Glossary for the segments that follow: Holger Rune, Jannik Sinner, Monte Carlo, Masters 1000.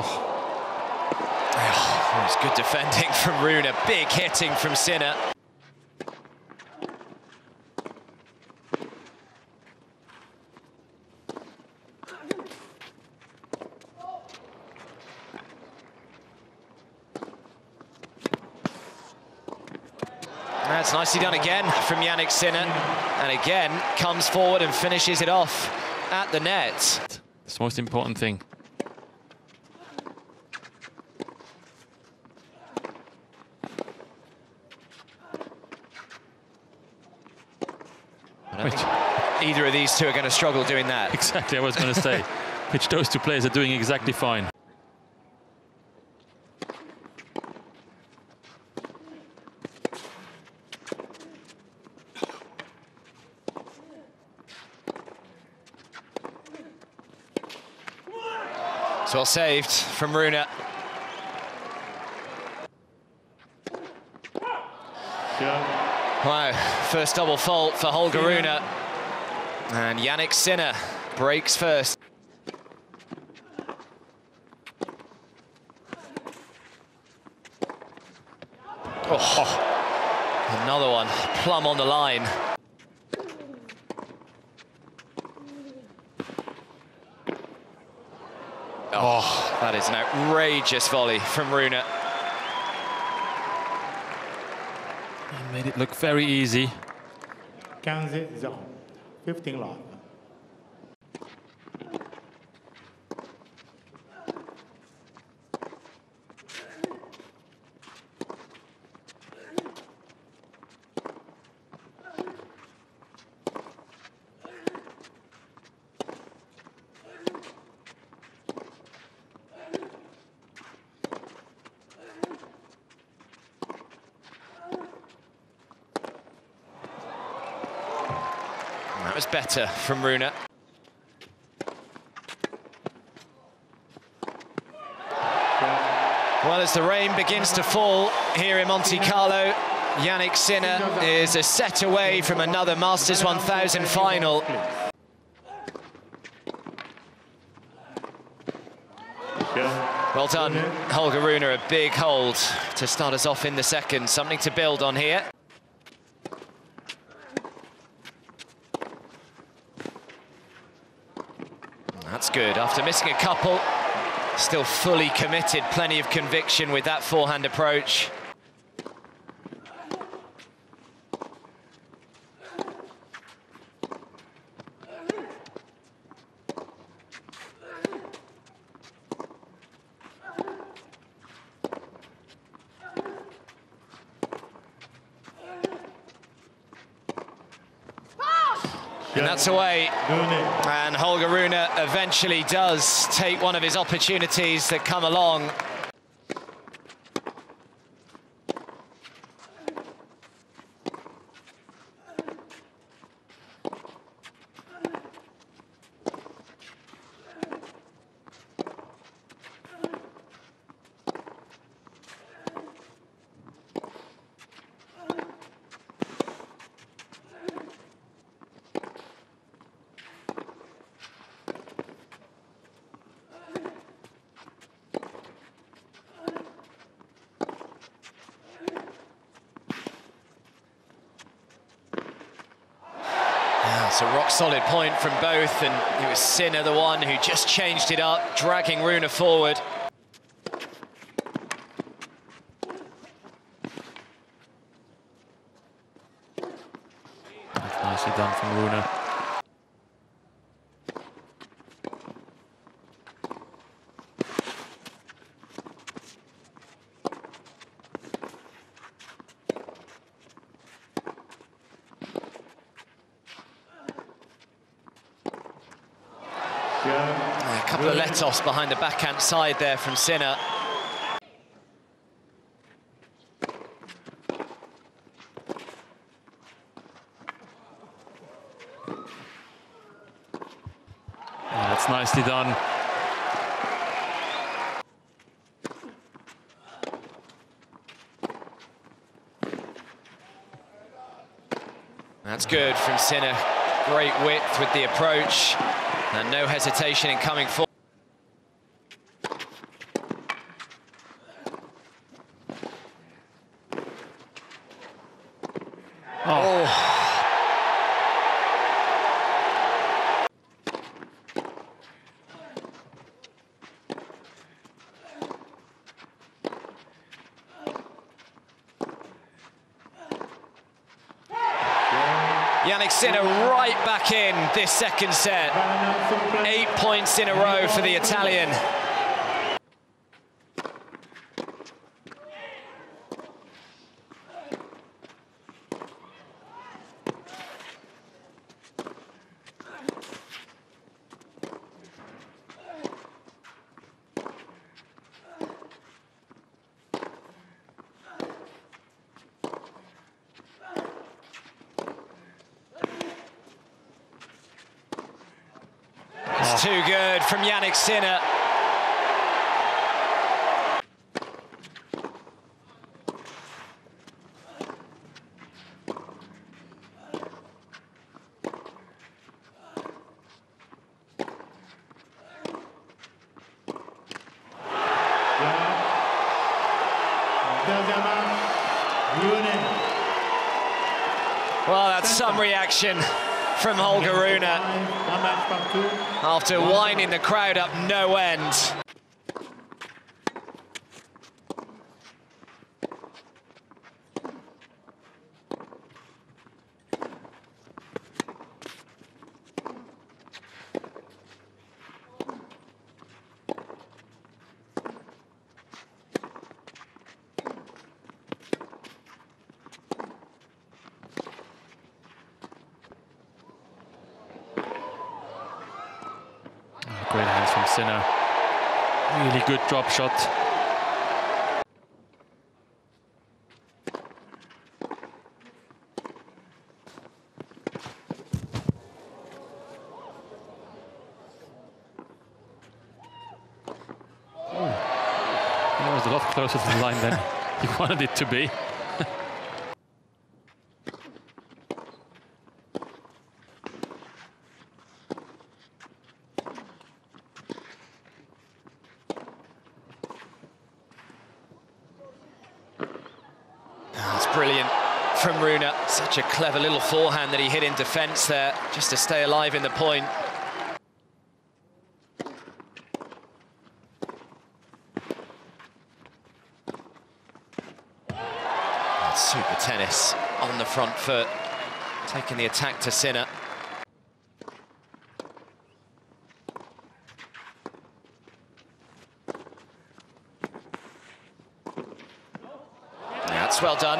Oh, it's good defending from Rune, big hitting from Sinner. That's nicely done again from Jannik Sinner, and again comes forward and finishes it off at the net. It's the most important thing. I don't think either of these two are going to struggle doing that. Exactly, I was going to say, which those two players are doing exactly fine. It's well saved from Rune. Yeah. Wow, first double fault for Holger Rune. And Jannik Sinner breaks first. Oh, another one, plumb on the line. Oh, that is an outrageous volley from Rune. He made it look very easy. 15 zone, 15 long. That was better from Rune. Well, as the rain begins to fall here in Monte Carlo, Jannik Sinner is a set away from another Masters 1000 final. Well done, Holger Rune, a big hold to start us off in the second. Something to build on here. That's good. After missing a couple, still fully committed, plenty of conviction with that forehand approach. And that's away, and Holger Rune eventually does take one of his opportunities that come along. It's a rock-solid point from both, and it was Sinner, the one who just changed it up, dragging Rune forward. That's nicely done from Rune. A couple of let-offs behind the backhand side there from Sinner. Oh, that's nicely done. That's good from Sinner. Great width with the approach. And no hesitation in coming forward. Oh. Jannik Sinner right back in this second set. 8 points in a row for the Italian. Too good from Jannik Sinner. Well, that's some reaction from Holger Rune after winding the crowd up no end. Great hands from Sinner. Really good drop shot. Oh. That was a lot closer to the line than you wanted it to be. Brilliant from Rune. Such a clever little forehand that he hit in defence there, just to stay alive in the point. That's super tennis on the front foot, taking the attack to Sinner. That's well done.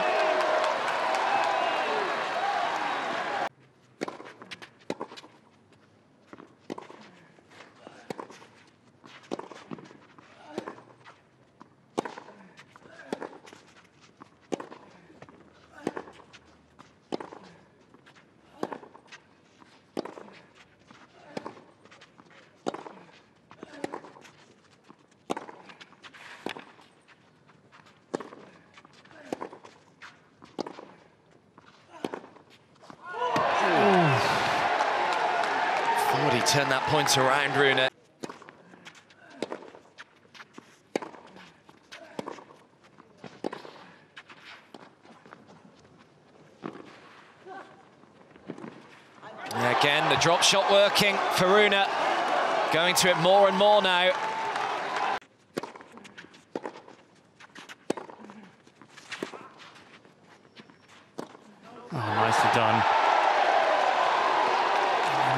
He turned that point around, Rune. And again, the drop shot working for Rune. Going to it more and more now. Oh, nicely done.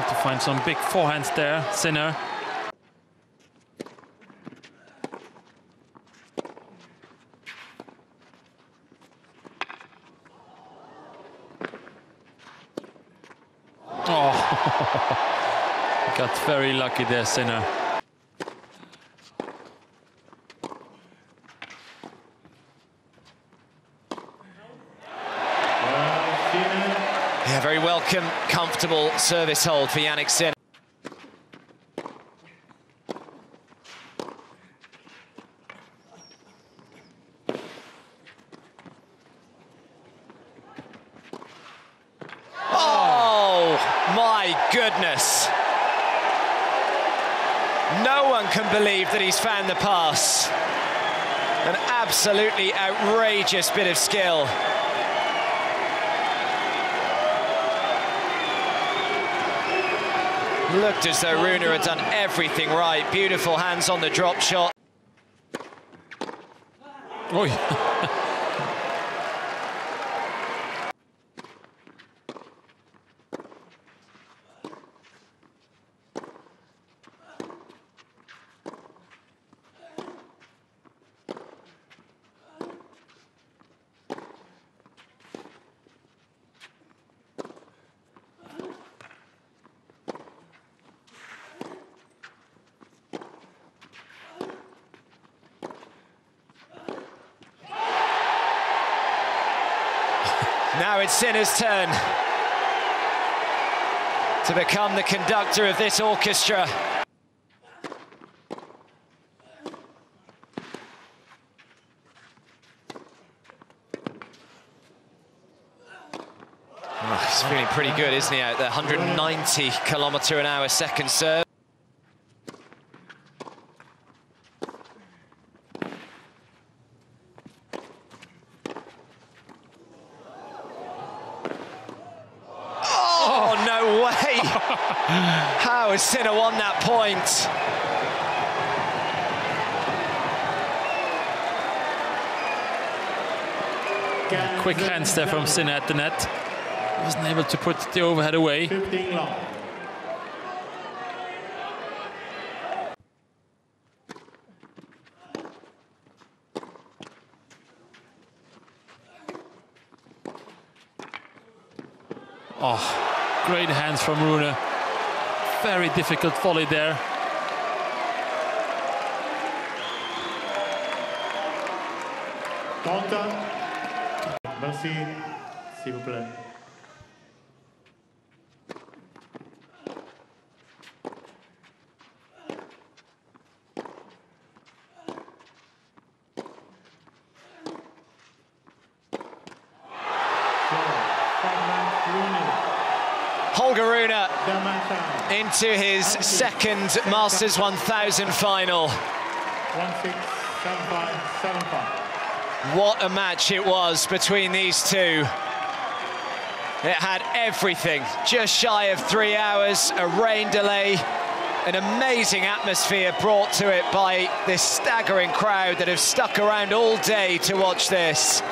To find some big forehands there, Sinner. Oh, got very lucky there, Sinner. Yeah, very welcome, comfortable service hold for Jannik Sinner. Oh, my goodness. No one can believe that he's found the pass. An absolutely outrageous bit of skill. Looked as though Rune had done everything right. Beautiful hands on the drop shot. Oi. Now it's Sinner's turn to become the conductor of this orchestra. Oh, he's feeling pretty good, isn't he, out there? 190 km/h second serve. How has Sinner won that point? A quick hands there from Sinner at the net. Wasn't able to put the overhead away. Oh, great hands from Rune. Very difficult volley there. Merci, s'il vous plaît. Holger Rune into his second Masters 1000 final. What a match it was between these two. It had everything. Just shy of 3 hours, a rain delay, an amazing atmosphere brought to it by this staggering crowd that have stuck around all day to watch this.